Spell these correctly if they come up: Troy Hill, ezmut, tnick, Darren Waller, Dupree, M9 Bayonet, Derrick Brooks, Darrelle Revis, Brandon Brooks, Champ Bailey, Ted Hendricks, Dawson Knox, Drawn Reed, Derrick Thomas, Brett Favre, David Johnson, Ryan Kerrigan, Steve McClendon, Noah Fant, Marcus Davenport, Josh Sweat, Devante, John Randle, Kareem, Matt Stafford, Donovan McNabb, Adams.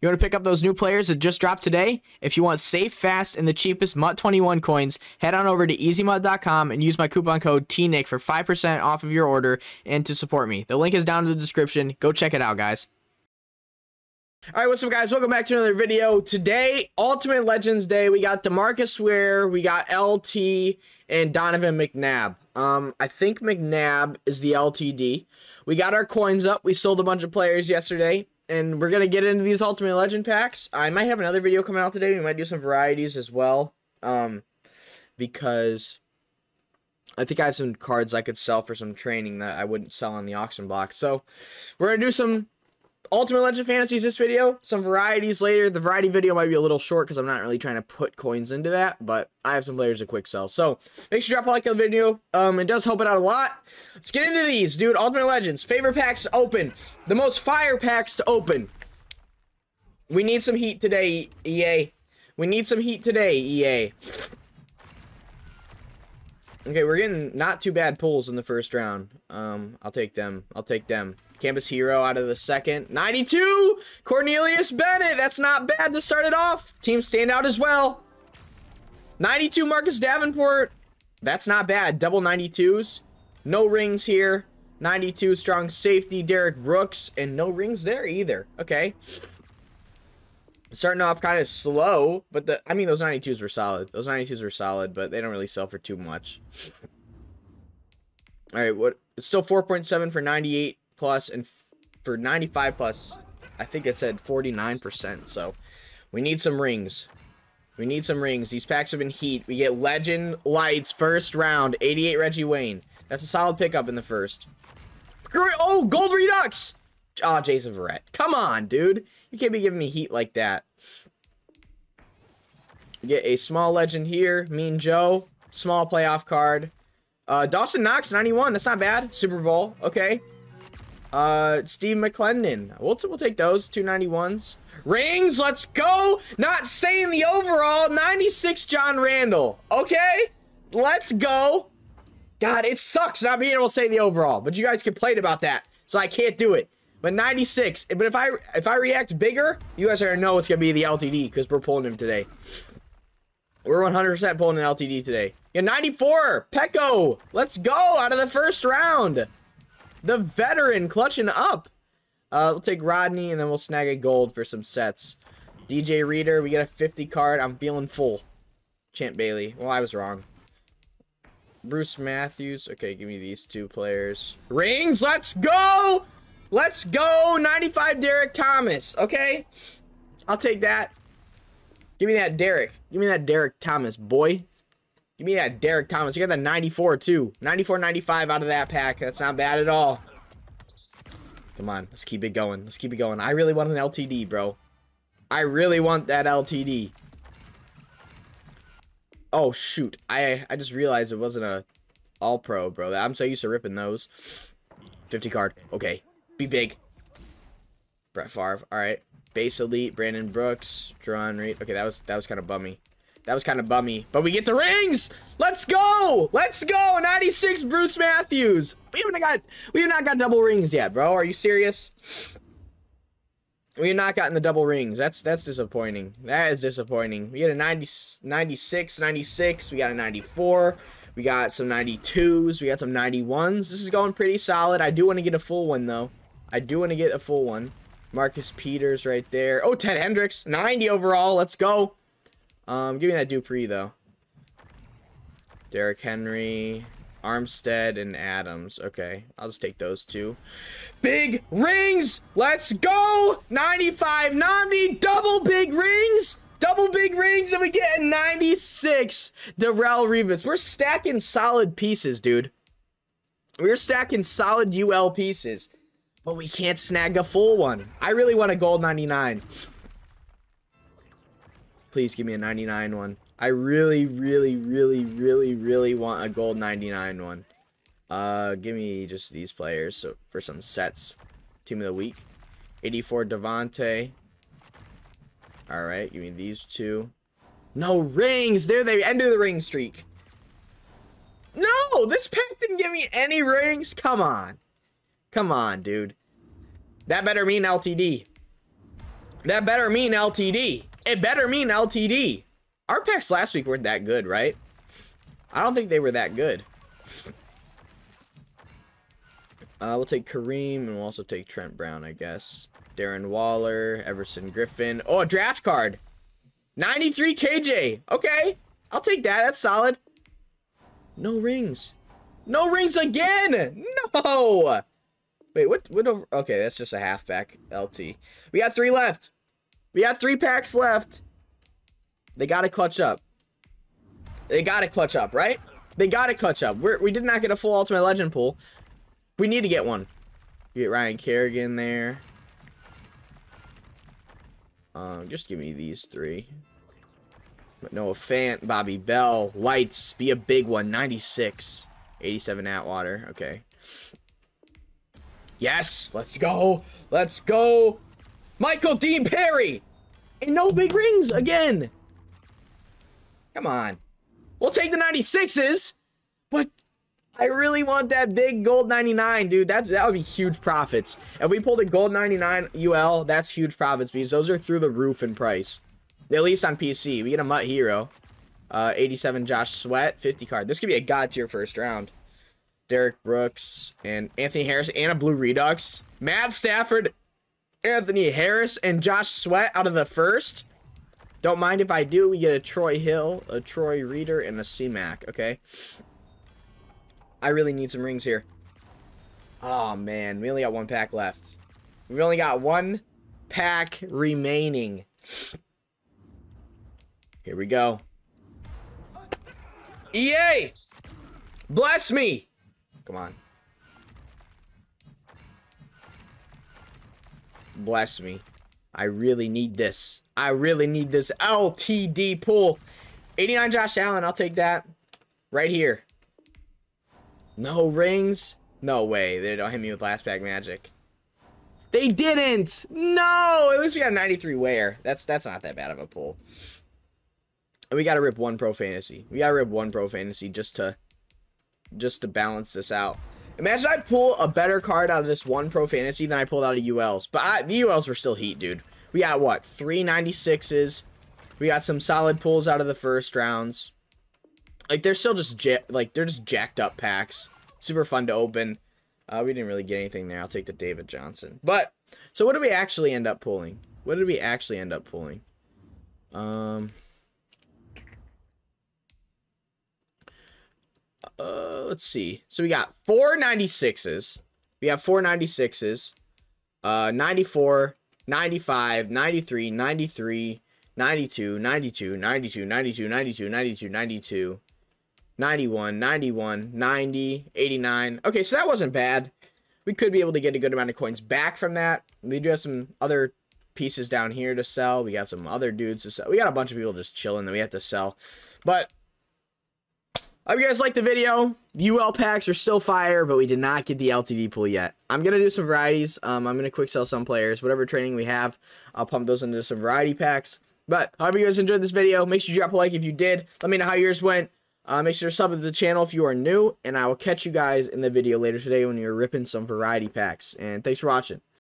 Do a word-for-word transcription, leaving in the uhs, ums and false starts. You want to pick up those new players that just dropped today? If you want safe, fast, and the cheapest M U T twenty-one coins, head on over to ezmut dot com and use my coupon code T N I C K for five percent off of your order and to support me. The link is down in the description. Go check it out, guys. All right, what's up, guys? Welcome back to another video. Today, Ultimate Legends Day, we got DeMarcus Ware, we got L T, and Donovan McNabb. Um, I think McNabb is the L T D. We got our coins up. We sold a bunch of players yesterday, and we're going to get into these Ultimate Legend packs. I might have another video coming out today. We might do some varieties as well, um, because I think I have some cards I could sell for some training that I wouldn't sell on the auction block. So we're going to do some Ultimate Legend Fantasies this video, some varieties later. The variety video might be a little short because I'm not really trying to put coins into that, but I have some players to quick sell. So make sure you drop a like on the video. Um, it does help it out a lot. Let's get into these, dude. Ultimate Legends, favorite packs to open, the most fire packs to open. We need some heat today, E A. We need some heat today, E A. Okay, we're getting not too bad pulls in the first round. Um, I'll take them. I'll take them. Campus Hero out of the second. ninety-two! Cornelius Bennett! That's not bad to start it off. Team standout as well. ninety-two Marcus Davenport. That's not bad. Double ninety-twos. No rings here. ninety-two strong safety Derrick Brooks. And no rings there either. Okay. Starting off kind of slow, but the I mean those ninety-twos were solid. Those ninety-twos were solid, but they don't really sell for too much. All right, what? It's still four point seven for ninety-eight plus and for ninety-five plus. I think it said forty-nine percent. So we need some rings. We need some rings. These packs have been heat. We get Legend Lights first round. eighty-eight Reggie Wayne. That's a solid pickup in the first. Oh, Gold Redux. Oh, Jason Verrett. Come on, dude. You can't be giving me heat like that. Get a small legend here. Mean Joe. Small playoff card. Uh, Dawson Knox, ninety-one. That's not bad. Super Bowl. Okay. Uh, Steve McClendon. We'll, we'll take those. Two ninety-ones. Rings. Let's go. Not saying the overall. ninety-six John Randle. Okay. Let's go. God, it sucks not being able to say the overall. But you guys complained about that. So I can't do it. But ninety-six, but if I if I react bigger, you guys are gonna know it's gonna be the L T D because we're pulling him today. We're one hundred percent pulling an L T D today. Yeah, ninety-four, Pecco, let's go out of the first round. The veteran clutching up. Uh, we'll take Rodney and then we'll snag a gold for some sets. D J Reader, we get a fifty card. I'm feeling full. Champ Bailey. Well, I was wrong. Bruce Matthews. Okay, give me these two players. Rings, let's go. Let's go, ninety-five Derrick Thomas, okay? I'll take that. Give me that Derrick. Give me that Derrick Thomas, boy. Give me that Derrick Thomas. You got that ninety-four, too. ninety-four ninety-five out of that pack. That's not bad at all. Come on, let's keep it going. Let's keep it going. I really want an L T D, bro. I really want that L T D. Oh, shoot. I, I just realized it wasn't a all-pro, bro. I'm so used to ripping those. fifty card, okay. Be big. Brett Favre. All right. Base elite. Brandon Brooks. Drawn Reed. Okay, that was that was kind of bummy. That was kind of bummy. But we get the rings. Let's go. Let's go. ninety-six Bruce Matthews. We haven't got we have not got double rings yet, bro. Are you serious? We have not gotten the double rings. That's that's disappointing. That is disappointing. We get a ninety, ninety-six, ninety-six. We got a ninety-four. We got some ninety-twos. We got some ninety-ones. This is going pretty solid. I do want to get a full one though. I do want to get a full one. Marcus Peters right there. Oh, Ted Hendricks. ninety overall. Let's go. Um, give me that Dupree, though. Derrick Henry, Armstead, and Adams. Okay, I'll just take those two. Big rings. Let's go. ninety-five ninety. Double big rings. Double big rings, and we get a ninety-six Darrelle Revis. We're stacking solid pieces, dude. We're stacking solid U L pieces. But we can't snag a full one. I really want a gold ninety-nine. Please give me a ninety-nine one. I really, really, really, really, really want a gold ninety-nine one. Uh, give me just these players so for some sets. Team of the week. eighty-four Devante. All right, give me these two. No rings. There they ended the ring streak. No, this pack didn't give me any rings. Come on. Come on, dude. That better mean L T D. That better mean L T D. It better mean L T D. Our picks last week weren't that good, right? I don't think they were that good. Uh, we'll take Kareem, and we'll also take Trent Brown, I guess. Darren Waller, Everson Griffin. Oh, a draft card. ninety-three K J. Okay, I'll take that. That's solid. No rings. No rings again. No. Wait, what? What? Over, okay, that's just a halfback L T. We got three left. We got three packs left. They got to clutch up. They got to clutch up, right? They got to clutch up. We're, we did not get a full Ultimate Legend pool. We need to get one. You get Ryan Kerrigan there. Um, just give me these three. But Noah Fant, Bobby Bell, Lights. Be a big one. ninety-six. eighty-seven Atwater. Okay. Yes. Let's go. Let's go. Michael Dean Perry. And no big rings again. Come on. We'll take the ninety-sixes. But I really want that big gold ninety-nine, dude. That's, that would be huge profits. If we pulled a gold ninety-nine U L, that's huge profits because those are through the roof in price. At least on P C. We get a Mutt Hero. Uh, eighty-seven Josh Sweat. fifty card. This could be a god tier first round. Derrick Brooks and Anthony Harris and a Blue Redux. Matt Stafford, Anthony Harris, and Josh Sweat out of the first. Don't mind if I do. We get a Troy Hill, a Troy Reader, and a C-Mac. Okay. I really need some rings here. Oh, man. We only got one pack left. We only got one pack remaining. Here we go. E A! Bless me! Come on. Bless me. I really need this. I really need this L T D pool. eighty-nine Josh Allen. I'll take that. Right here. No rings? No way. They don't hit me with last pack magic. They didn't! No! At least we got a ninety-three Ware. That's that's not that bad of a pull. And we gotta rip one Pro Fantasy. We gotta rip one Pro Fantasy just to just to balance this out. Imagine I pull a better card out of this one Pro Fantasy than I pulled out of U Ls. But I, the U Ls were still heat, dude. We got, what, three ninety-sixes. We got some solid pulls out of the first rounds. Like, they're still just, ja like, they're just jacked up packs. Super fun to open. Uh, we didn't really get anything there. I'll take the David Johnson. But, so what did we actually end up pulling? What did we actually end up pulling? Um, uh, let's see. So we got four ninety-sixes. We have four ninety-sixes. Uh, ninety-four, ninety-five, ninety-three, ninety-three, ninety-two, ninety-two, ninety-two, ninety-two, ninety-two, ninety-two, ninety-two. ninety-one, ninety-one, ninety, eighty-nine. Okay, so that wasn't bad. We could be able to get a good amount of coins back from that. We do have some other pieces down here to sell. We got some other dudes to sell. We got a bunch of people just chilling that we have to sell. But I hope you guys liked the video. The U L packs are still fire, but we did not get the L T D pool yet. I'm going to do some varieties. Um, I'm going to quick sell some players. Whatever training we have, I'll pump those into some variety packs. But I hope you guys enjoyed this video. Make sure you drop a like if you did. Let me know how yours went. Uh, make sure to sub to the channel if you are new, and I will catch you guys in the video later today when you're ripping some variety packs. And thanks for watching.